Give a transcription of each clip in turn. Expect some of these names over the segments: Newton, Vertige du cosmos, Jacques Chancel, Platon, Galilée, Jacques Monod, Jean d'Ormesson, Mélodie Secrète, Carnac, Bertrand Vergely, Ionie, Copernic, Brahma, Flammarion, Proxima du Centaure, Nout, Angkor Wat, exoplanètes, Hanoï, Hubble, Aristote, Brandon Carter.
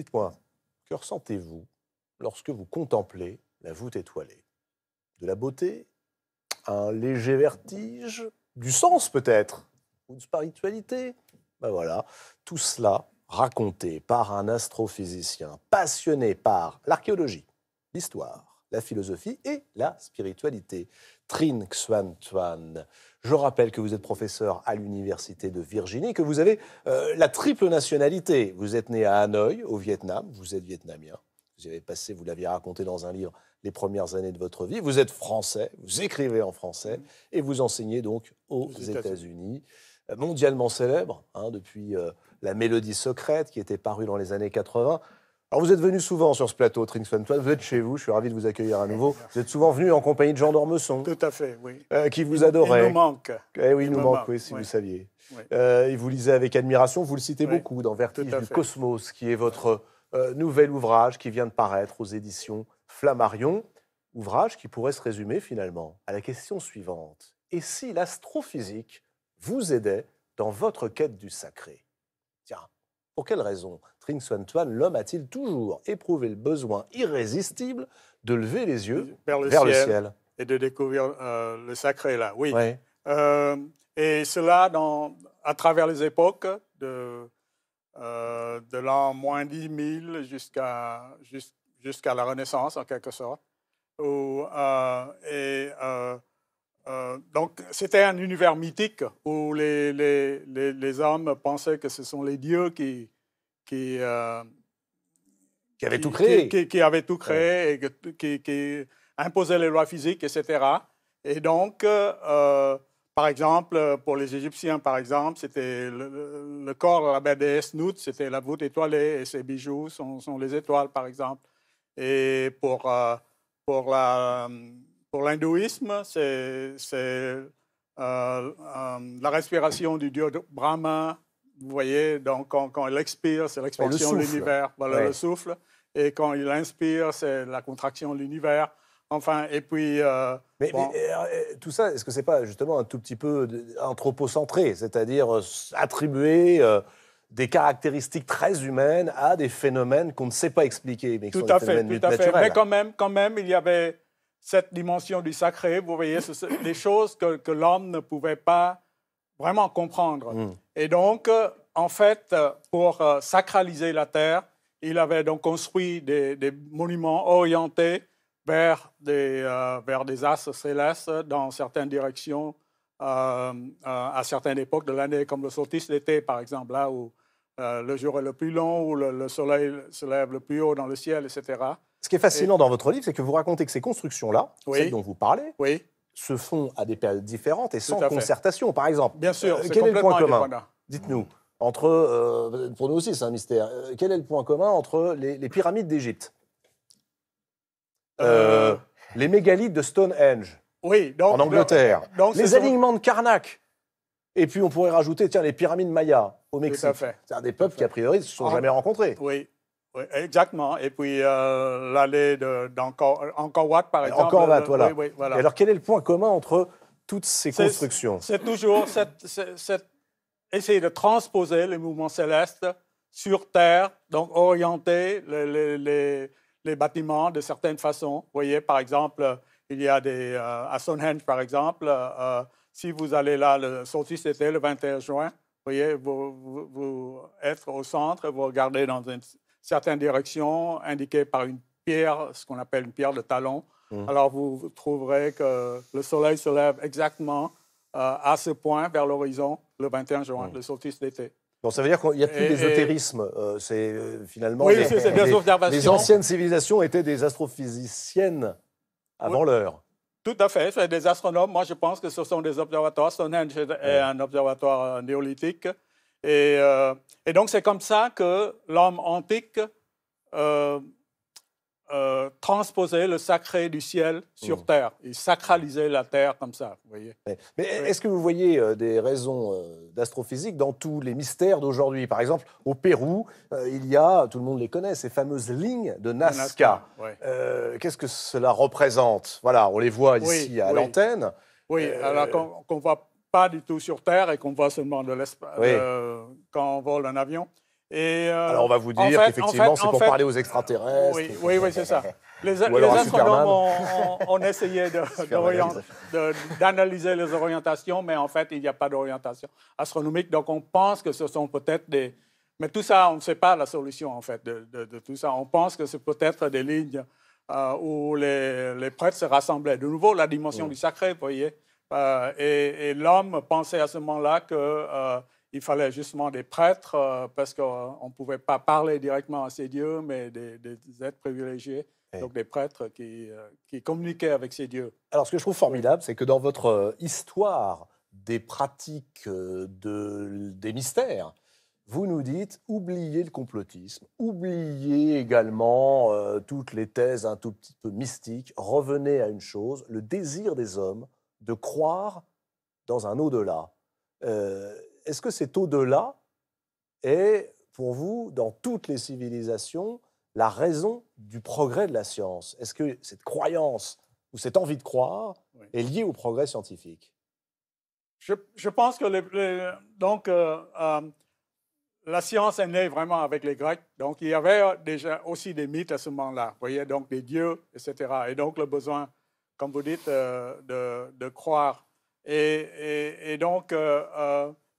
Dites-moi, que ressentez-vous lorsque vous contemplez la voûte étoilée? De la beauté? Un léger vertige? Du sens peut-être? Ou de spiritualité? Ben voilà, tout cela raconté par un astrophysicien passionné par l'archéologie, l'histoire, la philosophie et la spiritualité. Trinh Xuan Thuan. Je rappelle que vous êtes professeur à l'Université de Virginie, que vous avez la triple nationalité. Vous êtes né à Hanoï, au Vietnam, vous êtes vietnamien. Vous avez passé, vous l'aviez raconté dans un livre, les premières années de votre vie. Vous êtes français, vous écrivez en français et vous enseignez donc aux États-Unis. Mondialement célèbre, hein, depuis la Mélodie Secrète qui était parue dans les années 80. Alors vous êtes venu souvent sur ce plateau, Trinh Xuan Thuan, vous êtes chez vous, je suis ravi de vous accueillir à nouveau. Vous êtes souvent venu en compagnie de Jean d'Ormesson. Tout à fait, oui. Qui vous adorait. Il nous manque. Eh oui, il nous manque, oui, si vous saviez. Oui. Il vous lisait avec admiration, vous le citez beaucoup dans Vertige du cosmos, qui est votre nouvel ouvrage qui vient de paraître aux éditions Flammarion. Ouvrage qui pourrait se résumer finalement à la question suivante. Et si l'astrophysique vous aidait dans votre quête du sacré? Tiens, pour quelle raison, Trinh Xuan Thuan, l'homme a-t-il toujours éprouvé le besoin irrésistible de lever les yeux vers le ciel et de découvrir le sacré, là, oui. Et cela à travers les époques, de l'an moins 10 000 jusqu'à la Renaissance, en quelque sorte. Où, donc, c'était un univers mythique où les hommes pensaient que ce sont les dieux qui avaient tout créé, qui avaient tout créé et qui imposaient les lois physiques, etc. Et donc, par exemple, pour les Égyptiens, par exemple, c'était le corps de la déesse Nout, c'était la voûte étoilée et ses bijoux sont les étoiles, par exemple. Et pour l'hindouisme, c'est la respiration du dieu Brahma. Vous voyez, donc quand il expire, c'est l'expansion de l'univers, voilà le souffle. Et quand il inspire, c'est la contraction de l'univers. Enfin, et puis... mais tout ça, est-ce que c'est pas justement un tout petit peu anthropocentré, c'est-à-dire attribuer des caractéristiques très humaines à des phénomènes qu'on ne sait pas expliquer, mais qui sont des phénomènes naturels. Mais quand même, il y avait cette dimension du sacré, vous voyez, des choses que l'homme ne pouvait pas vraiment comprendre. Et donc, en fait, pour sacraliser la Terre, il avait donc construit des monuments orientés vers des astres célestes dans certaines directions à certaines époques de l'année, comme le solstice d'été, par exemple, là où le jour est le plus long, où le soleil se lève le plus haut dans le ciel, etc. Ce qui est fascinant dans votre livre, c'est que vous racontez que ces constructions-là, celles dont vous parlez, se font à des périodes différentes et sans concertation, par exemple. Bien sûr, c'est complètement indépendant. Dites-nous, pour nous aussi c'est un mystère, quel est le point commun entre les pyramides d'Égypte, les mégalithes de Stonehenge donc, en Angleterre, les alignements de Carnac? Et puis on pourrait rajouter, tiens, les pyramides mayas au Mexique. C'est-à-dire des peuples qui, a priori, ne se sont jamais rencontrés. Oui, exactement. Et puis l'allée d'Angkor Wat, par exemple. Angkor Wat, voilà. Voilà. Et alors, quel est le point commun entre toutes ces constructions? C'est toujours essayer de transposer les mouvements célestes sur Terre, donc orienter les bâtiments de certaines façons. Vous voyez, par exemple, il y a à Stonehenge, par exemple, si vous allez là, le solstice d'été, le 21 juin, vous voyez, vous êtes au centre, vous regardez dans une certaines directions indiquées par une pierre, ce qu'on appelle une pierre de talon. Alors, vous trouverez que le soleil se lève exactement à ce point, vers l'horizon, le 21 juin, le solstice d'été. Donc, ça veut dire qu'il n'y a plus d'ésotérisme. C'est finalement... Oui, c'est des observations. Les anciennes civilisations étaient des astrophysiciennes avant l'heure. Tout à fait. C'est des astronomes. Moi, je pense que ce sont des observatoires. Stonehenge est un observatoire néolithique. Et donc, c'est comme ça que l'homme antique transposait le sacré du ciel sur Terre. Il sacralisait la Terre comme ça, vous voyez. Mais est-ce que vous voyez des raisons d'astrophysique dans tous les mystères d'aujourd'hui? Par exemple, au Pérou, il y a, tout le monde les connaît, ces fameuses lignes de Nazca. Qu'est-ce que cela représente? Voilà, on les voit ici à l'antenne. Alors qu'on voit pas du tout sur Terre et qu'on voit seulement de l'espace quand on vole un avion. Et alors on va vous dire qu'effectivement c'est pour parler aux extraterrestres. Oui, oui, oui, c'est ça. Les astronomes ont essayé d'analyser les orientations, mais en fait il n'y a pas d'orientation astronomique. Donc on pense que ce sont peut-être des... Mais tout ça, on ne sait pas la solution en fait de tout ça. On pense que c'est peut-être des lignes où les prêtres se rassemblaient. De nouveau, la dimension du sacré, vous voyez. Et l'homme pensait à ce moment-là que... il fallait justement des prêtres, parce qu'on ne pouvait pas parler directement à ces dieux, mais des êtres privilégiés, donc des prêtres qui communiquaient avec ces dieux. Alors, ce que je trouve formidable, c'est que dans votre histoire des pratiques des mystères, vous nous dites, oubliez le complotisme, oubliez également toutes les thèses un tout petit peu mystiques, revenez à une chose, le désir des hommes de croire dans un au-delà. Est-ce que cet au-delà est, pour vous, dans toutes les civilisations, la raison du progrès de la science? Est-ce que cette croyance ou cette envie de croire est liée au progrès scientifique? Je pense que la science est née vraiment avec les Grecs. Donc, il y avait déjà aussi des mythes à ce moment-là, voyez, donc des dieux, etc. Et donc, le besoin, comme vous dites, de croire. Et donc...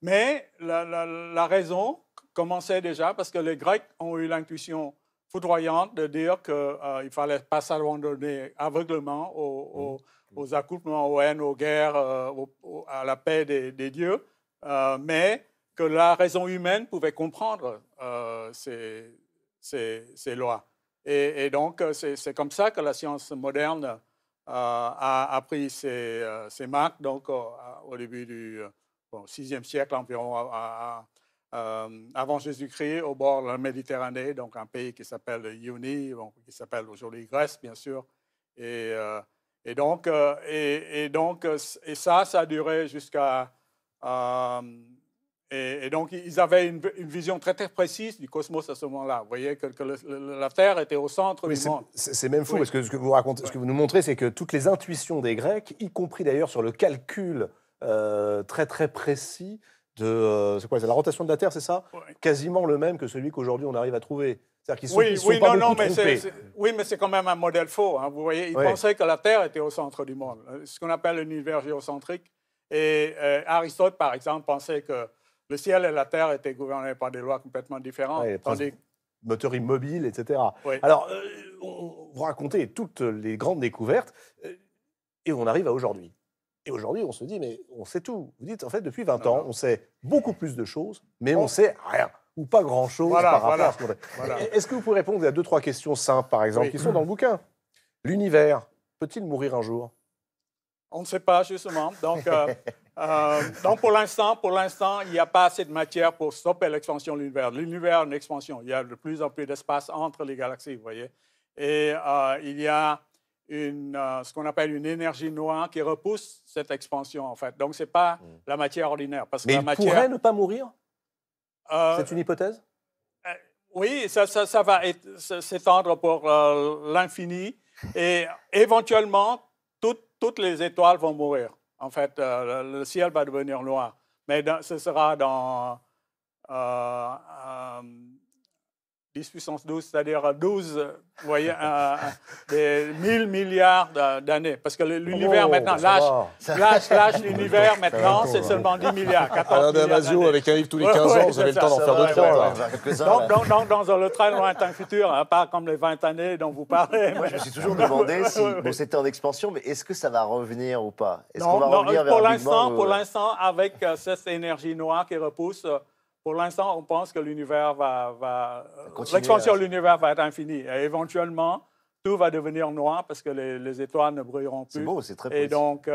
Mais la raison commençait déjà parce que les Grecs ont eu l'intuition foudroyante de dire qu'il ne fallait pas s'abandonner aveuglement aux accouplements, aux haines, aux guerres, à la paix des dieux, mais que la raison humaine pouvait comprendre ces lois. Et donc, c'est comme ça que la science moderne a pris ses marques, donc au début du... Bon, 6e siècle environ avant Jésus-Christ, au bord de la Méditerranée, donc un pays qui s'appelle Ionie, bon, qui s'appelle aujourd'hui Grèce, bien sûr. Et ça a duré jusqu'à... donc, ils avaient une vision très, très précise du cosmos à ce moment-là. Vous voyez que la Terre était au centre du monde. C'est même fou, parce que ce que vous racontez, ce que vous nous montrez, c'est que toutes les intuitions des Grecs, y compris d'ailleurs sur le calcul... très très précis de la rotation de la Terre, c'est ça? Quasiment le même que celui qu'aujourd'hui on arrive à trouver. C'est-à-dire qu'ils mais c'est quand même un modèle faux. Hein, vous voyez, ils pensaient que la Terre était au centre du monde, ce qu'on appelle l'univers géocentrique. Et Aristote, par exemple, pensait que le ciel et la Terre étaient gouvernés par des lois complètement différentes. Ouais, tandis... Moteur immobile, etc. Oui. Alors, vous racontez toutes les grandes découvertes et on arrive à aujourd'hui. Et aujourd'hui, on se dit, mais on sait tout. Vous dites, en fait, depuis 20 ans, on sait beaucoup plus de choses, mais on sait rien, ou pas grand-chose par rapport à ce qu'on Est-ce que vous pouvez répondre à 2-3 questions simples, par exemple, qui sont dans le bouquin? L'univers, peut-il mourir un jour? On ne sait pas, justement. Donc, pour l'instant, il n'y a pas assez de matière pour stopper l'expansion de l'univers. L'univers est une expansion. Il y a de plus en plus d'espace entre les galaxies, vous voyez. Et il y a... ce qu'on appelle une énergie noire qui repousse cette expansion, en fait. Donc, ce n'est pas la matière ordinaire. Parce que pourrait ne pas mourir? C'est une hypothèse? Oui, ça va s'étendre pour l'infini. Et éventuellement, toutes les étoiles vont mourir. En fait, le ciel va devenir noir. Mais ce sera dans 10 puissance 12, c'est-à-dire 12, vous voyez, des 1000 milliards d'années. Parce que l'univers, maintenant, l'âge de l'univers, maintenant, c'est seulement 10 milliards, 14 milliards d'années. Avec un livre tous les 15 ans, vous avez le temps d'en faire d'autres fois. Donc, dans le très lointain futur, hein, pas comme les 20 années dont vous parlez. Je me suis toujours demandé si c'était en expansion, mais est-ce que ça va revenir ou pas? Est-ce qu'on va revenir vers le Big Bang? Pour l'instant, avec cette énergie noire qui repousse... Pour l'instant, on pense que l'univers l'expansion de l'univers va être infinie. Et éventuellement, tout va devenir noir parce que les étoiles ne brilleront plus. C'est beau, c'est très beau. Et donc,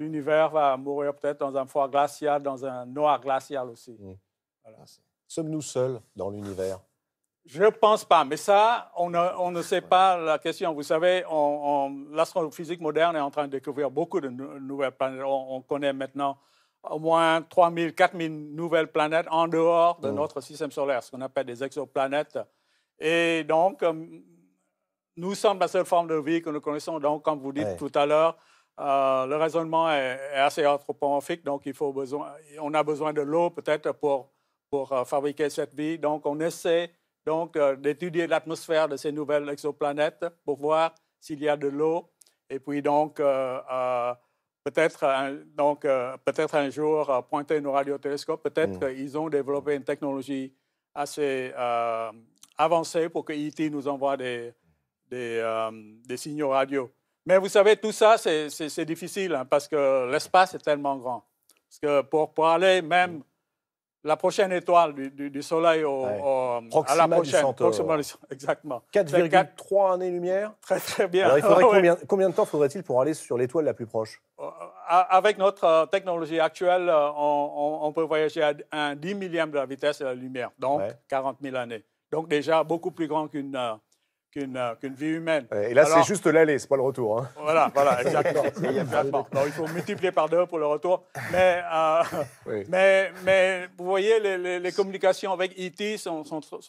l'univers va mourir peut-être dans un foie glacial, dans un noir glacial aussi. Mmh. Voilà. Sommes-nous seuls dans l'univers? Je ne pense pas, mais ça, on ne sait pas la question. Vous savez, l'astrophysique moderne est en train de découvrir beaucoup de nouvelles planètes. On connaît maintenant au moins 3000, 4000 nouvelles planètes en dehors de notre système solaire, ce qu'on appelle des exoplanètes. Et donc, nous sommes la seule forme de vie que nous connaissons. Donc, comme vous dites tout à l'heure, le raisonnement est assez anthropomorphique. Donc, on a besoin de l'eau peut-être pour pour fabriquer cette vie. Donc, on essaie d'étudier l'atmosphère de ces nouvelles exoplanètes pour voir s'il y a de l'eau. Et puis, donc, peut-être un jour, pointer nos radiotélescopes. Peut-être qu'ils ont développé une technologie assez avancée pour que E.T. nous envoie des signaux radio. Mais vous savez, tout ça, c'est difficile hein, parce que l'espace est tellement grand. Parce que pour aller même la prochaine étoile du Soleil à la prochaine... Proxima du Centaure. Exactement. 4,3 années-lumière. Très, très bien. Alors, il faudrait combien de temps faudrait-il pour aller sur l'étoile la plus proche? Avec notre technologie actuelle, on peut voyager à un 10 000e de la vitesse de la lumière, donc 40 000 années. Donc déjà beaucoup plus grand qu'une vie humaine. Et là, c'est juste l'aller, c'est pas le retour. Hein. Voilà, voilà, exactement. Exactement. Donc, il faut multiplier par 2 pour le retour. Mais vous voyez, les communications avec E.T. sont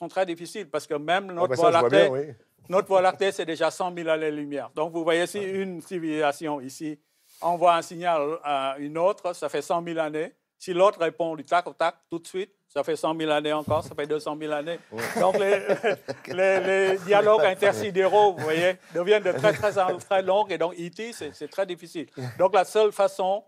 très difficiles parce que même notre Voie lactée, c'est déjà 100 000 années-lumière. Donc, vous voyez, si une civilisation ici envoie un signal à une autre, ça fait 100 000 années. Si l'autre répond du tac au tac, tout de suite, ça fait 100 000 années encore, ça fait 200 000 années. Donc, les dialogues intersidéraux, vous voyez, deviennent de très longs. Et donc, E.T., c'est très difficile. Donc, la seule façon,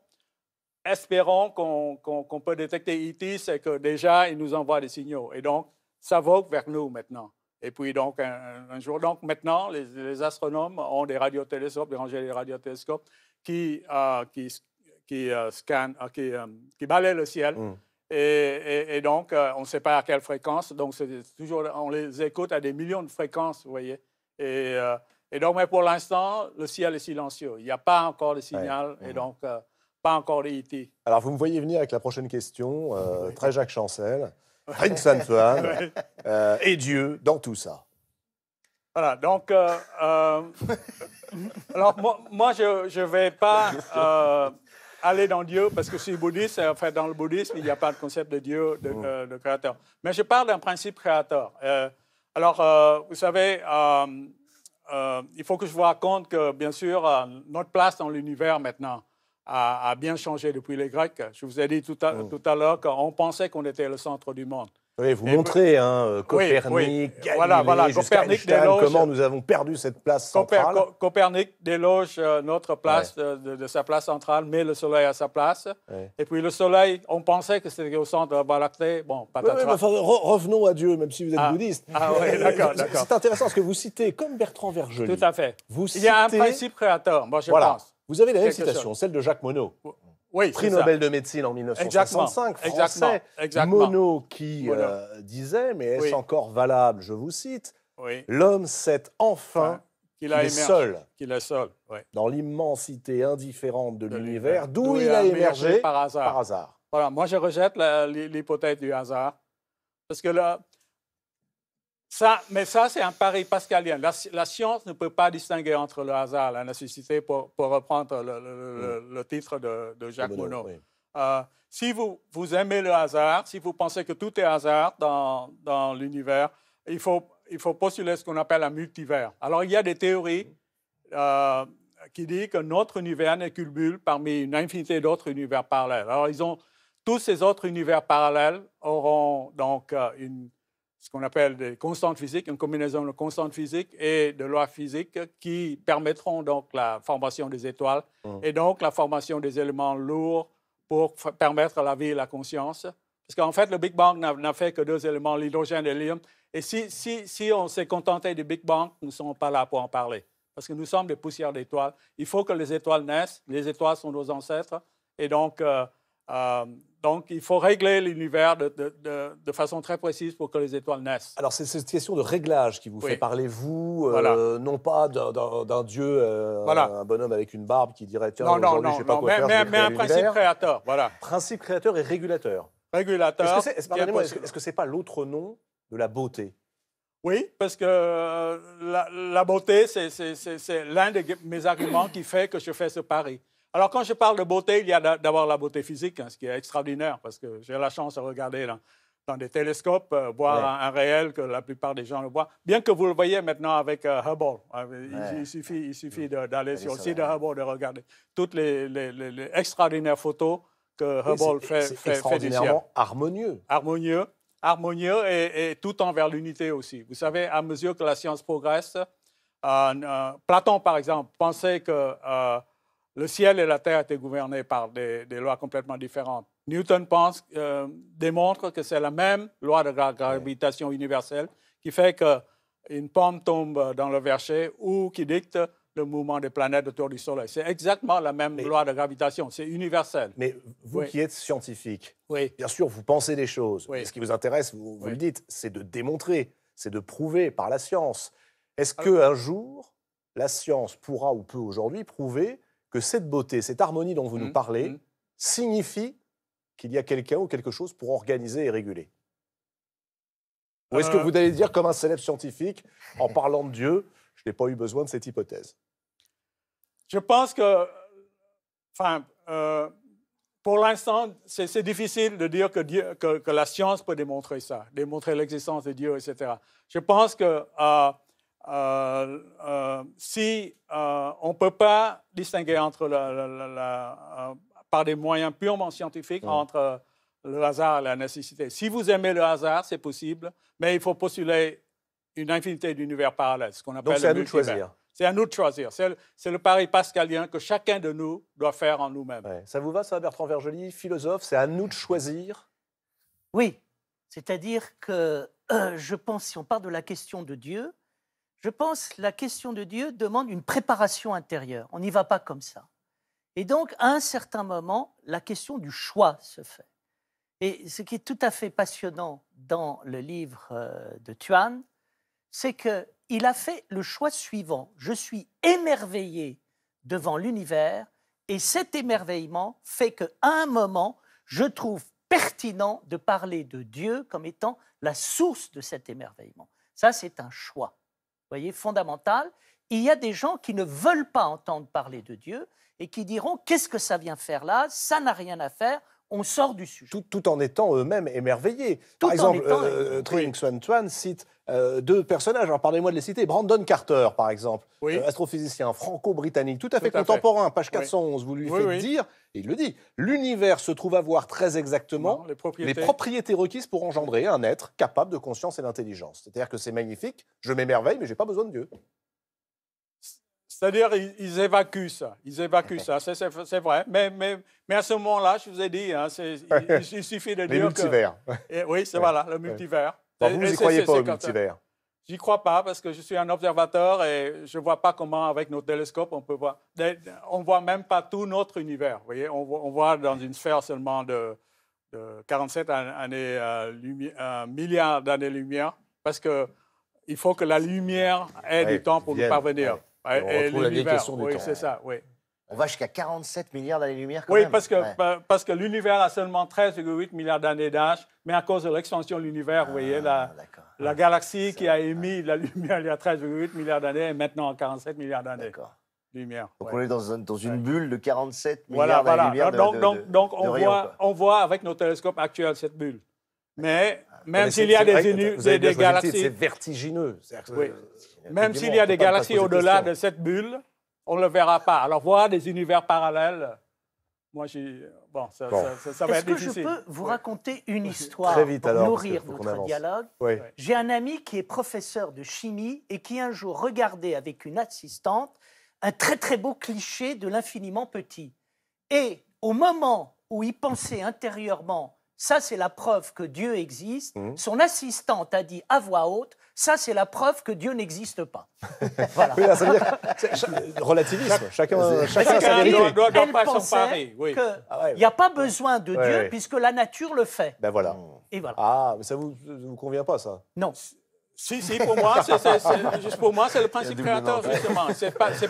espérons qu'on peut détecter E.T., c'est que déjà, il nous envoie des signaux. Et donc, ça vogue vers nous maintenant. Et puis, donc, un jour, donc, maintenant, les astronomes ont des radiotélescopes, des rangées de radiotélescopes qui balaient le ciel. Et donc, on ne sait pas à quelle fréquence. Donc, toujours, on les écoute à des millions de fréquences, vous voyez. Et donc, mais pour l'instant, le ciel est silencieux. Il n'y a pas encore de signal et donc pas encore de E.T. Alors, vous me voyez venir avec la prochaine question. Très Jacques Chancel, Trinh Xuan Thuan et Dieu dans tout ça. Voilà, donc... alors, moi, je ne vais pas... aller dans Dieu, parce que je suis bouddhiste, enfin, dans le bouddhisme, il n'y a pas de concept de Dieu, de créateur. Mais je parle d'un principe créateur. Vous savez, il faut que je vous raconte que, bien sûr, notre place dans l'univers, maintenant, a bien changé depuis les Grecs. Je vous ai dit tout à l'heure qu'on pensait qu'on était le centre du monde. Oui, vous montrez Copernic, Galilée, jusqu'à Einstein, comment nous avons perdu cette place centrale. Copernic déloge notre place de sa place centrale, met le Soleil à sa place. Ouais. Et puis le Soleil, on pensait que c'était au centre de la Voie lactée. Bon, revenons à Dieu, même si vous êtes bouddhiste. Ah oui, d'accord, d'accord. C'est intéressant parce que vous citez, comme Bertrand Vergely. Tout à fait. Vous citez... Il y a un principe créateur, moi je pense. Vous avez la même citation, celle de Jacques Monod. Oui, prix Nobel de médecine en 1965, français. Monod qui disait, mais est-ce encore valable, je vous cite, l'homme sait enfin qu'il est seul, dans l'immensité indifférente de l'univers, d'où il a émergé par hasard. Voilà, moi, je rejette l'hypothèse du hasard, parce que ça, c'est un pari pascalien. La science ne peut pas distinguer entre le hasard et la nécessité, pour reprendre le titre de Jacques Monod. Si vous aimez le hasard, si vous pensez que tout est hasard dans l'univers, il faut postuler ce qu'on appelle un multivers. Alors, il y a des théories qui disent que notre univers n'est qu'une bulle parmi une infinité d'autres univers parallèles. Alors, tous ces autres univers parallèles auront donc ce qu'on appelle des constantes physiques, une combinaison de constantes physiques et de lois physiques qui permettront donc la formation des étoiles et donc la formation des éléments lourds pour permettre la vie et la conscience. Parce qu'en fait, le Big Bang n'a fait que 2 éléments, l'hydrogène et l'hélium. Et si on s'est contenté du Big Bang, nous ne sommes pas là pour en parler. Parce que nous sommes des poussières d'étoiles. Il faut que les étoiles naissent. Les étoiles sont nos ancêtres. Et donc... donc, il faut régler l'univers de façon très précise pour que les étoiles naissent. Alors, c'est cette question de réglage qui vous fait parler, vous, non pas d'un dieu, un bonhomme avec une barbe qui dirait « Tiens, aujourd'hui, je sais pas quoi faire, je vais créer l'univers. » Mais un principe créateur, voilà. Principe créateur et régulateur. Régulateur. Est-ce que c'est pas l'autre nom de la beauté? Oui, parce que la beauté, c'est l'un de mes arguments qui fait que je fais ce pari. Alors, quand je parle de beauté, il y a d'abord la beauté physique, hein, ce qui est extraordinaire, parce que j'ai la chance de regarder dans des télescopes, voir un réel que la plupart des gens le voient, bien que vous le voyez maintenant avec Hubble. Il suffit d'aller sur le site de Hubble, de regarder toutes les extraordinaires photos que Hubble fait du ciel. C'est extraordinairement harmonieux. harmonieux et tout envers l'unité aussi. Vous savez, à mesure que la science progresse, Platon, par exemple, pensait que le ciel et la terre étaient gouvernés par des lois complètement différentes. Newton pense, démontre que c'est la même loi de gravitation universelle qui fait qu'une pomme tombe dans le verger ou qui dicte le mouvement des planètes autour du Soleil. C'est exactement la même loi de gravitation, c'est universel. Mais vous qui êtes scientifique, bien sûr, vous pensez des choses. Mais ce qui vous intéresse, vous le dites, c'est de démontrer, c'est de prouver par la science. Est-ce qu'un jour, la science pourra ou peut aujourd'hui prouver que cette beauté, cette harmonie dont vous nous parlez, signifie qu'il y a quelqu'un ou quelque chose pour organiser et réguler? Ou est-ce que vous allez dire, comme un célèbre scientifique, en parlant de Dieu, je n'ai pas eu besoin de cette hypothèse? Je pense que, pour l'instant, c'est difficile de dire que, la science peut démontrer ça, démontrer l'existence de Dieu, etc. Je pense que si on ne peut pas distinguer entre par des moyens purement scientifiques entre le hasard et la nécessité. Si vous aimez le hasard, c'est possible, mais il faut postuler une infinité d'univers parallèles, ce qu'on appelle le multivers. Donc c'est à nous de choisir. C'est à nous de choisir. C'est le pari pascalien que chacun de nous doit faire en nous-mêmes. Ouais. Ça vous va, ça, Bertrand Vergely, philosophe? C'est à nous de choisir? Oui, c'est-à-dire que je pense, si on part de la question de Dieu, je pense que la question de Dieu demande une préparation intérieure. On n'y va pas comme ça. Et donc, à un certain moment, la question du choix se fait. Et ce qui est tout à fait passionnant dans le livre de Thuan, c'est qu'il a fait le choix suivant. Je suis émerveillé devant l'univers et cet émerveillement fait qu'à un moment, je trouve pertinent de parler de Dieu comme étant la source de cet émerveillement. Ça, c'est un choix, vous voyez, fondamental. Il y a des gens qui ne veulent pas entendre parler de Dieu et qui diront « qu'est-ce que ça vient faire là? Ça n'a rien à faire, on sort du sujet. » Tout en étant eux-mêmes émerveillés. Par exemple, Trinh Xuan Thuan cite deux personnages, pardonnez-moi de les citer, Brandon Carter, par exemple, astrophysicien franco-britannique, tout à fait contemporain, page 411, vous lui faites dire, et il le dit, « l'univers se trouve avoir très exactement les propriétés requises pour engendrer un être capable de conscience et d'intelligence. » C'est-à-dire que c'est magnifique, je m'émerveille, mais je n'ai pas besoin de Dieu. C'est-à-dire ils évacuent ça, c'est vrai. Mais à ce moment-là, je vous ai dit, il suffit de dire multivers. Oui, c'est voilà, le multivers. Bon, vous n'y croyez pas au multivers? J'y crois pas parce que je suis un observateur et je ne vois pas comment, avec nos télescopes, on peut voir. On ne voit même pas tout notre univers. Vous voyez, on voit dans une sphère seulement de 47 milliards d'années-lumière parce qu'il faut que la lumière ait du temps pour nous parvenir. Et on retrouve la vieille question du temps. C'est ça, on va jusqu'à 47 milliards d'années-lumière quand même. Parce que l'univers a seulement 13,8 milliards d'années d'âge, mais à cause de l'extension de l'univers, vous voyez, la galaxie qui a émis la lumière il y a 13,8 milliards d'années est maintenant à 47 milliards d'années. Donc on est dans une bulle de 47 milliards d'années-lumière. Donc on voit avec nos télescopes actuels cette bulle. Mais même s'il y a des galaxies... C'est vertigineux. Même s'il y a des galaxies au-delà de cette bulle, on ne le verra pas. Alors voir des univers parallèles, moi, ça va être difficile. Est-ce que je peux vous raconter une histoire pour nourrir votre dialogue? J'ai un ami qui est professeur de chimie et qui un jour regardait avec une assistante un très très beau cliché de l'infiniment petit. Et au moment où il pensait intérieurement... Ça, c'est la preuve que Dieu existe. Son assistante a dit à voix haute, ça, c'est la preuve que Dieu n'existe pas. Voilà. Oui, là, ça veut dire relativisme. Chacun sa vérité. Elle pensait qu'il n'y a pas besoin de Dieu puisque la nature le fait. Ben voilà. Et voilà. Ah, mais ça ne vous convient pas, ça? Non. Si, pour moi, c'est le principe créateur, justement.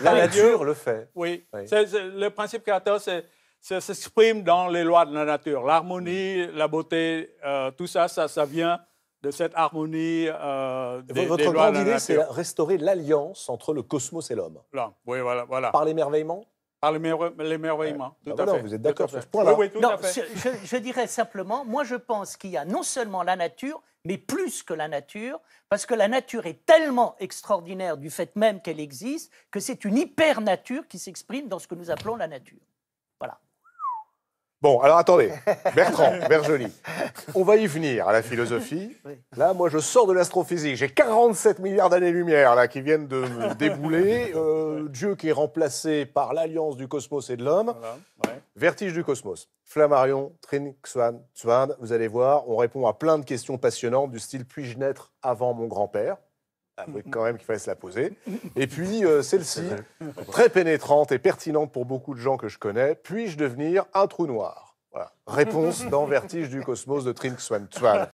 La nature le fait. Oui. Le principe créateur, c'est... Ça s'exprime dans les lois de la nature. L'harmonie, la beauté, tout ça, ça vient de cette harmonie des lois de la nature. Votre grande idée, c'est restaurer l'alliance entre le cosmos et l'homme. Oui, voilà. Par l'émerveillement? Par l'émerveillement, tout à fait. Vous êtes d'accord sur ce point-là? Oui, tout à fait. Je dirais simplement, moi je pense qu'il y a non seulement la nature, mais plus que la nature, parce que la nature est tellement extraordinaire du fait même qu'elle existe, que c'est une hyper-nature qui s'exprime dans ce que nous appelons la nature. Voilà. Bon, alors attendez, Bertrand Vergely, on va y venir à la philosophie. Là, moi, je sors de l'astrophysique. J'ai 47 milliards d'années-lumière là qui viennent de me débouler. Dieu qui est remplacé par l'alliance du cosmos et de l'homme. Voilà, ouais. Vertige du cosmos. Flammarion, Trinh Xuan Thuan, vous allez voir, on répond à plein de questions passionnantes du style « Puis-je naître avant mon grand-père » Avouez quand même qu'il fallait se la poser. Et puis celle-ci, très pénétrante et pertinente pour beaucoup de gens que je connais, puis-je devenir un trou noir? Voilà. Réponse dans Vertige du cosmos de Trinh Xuan Thuan.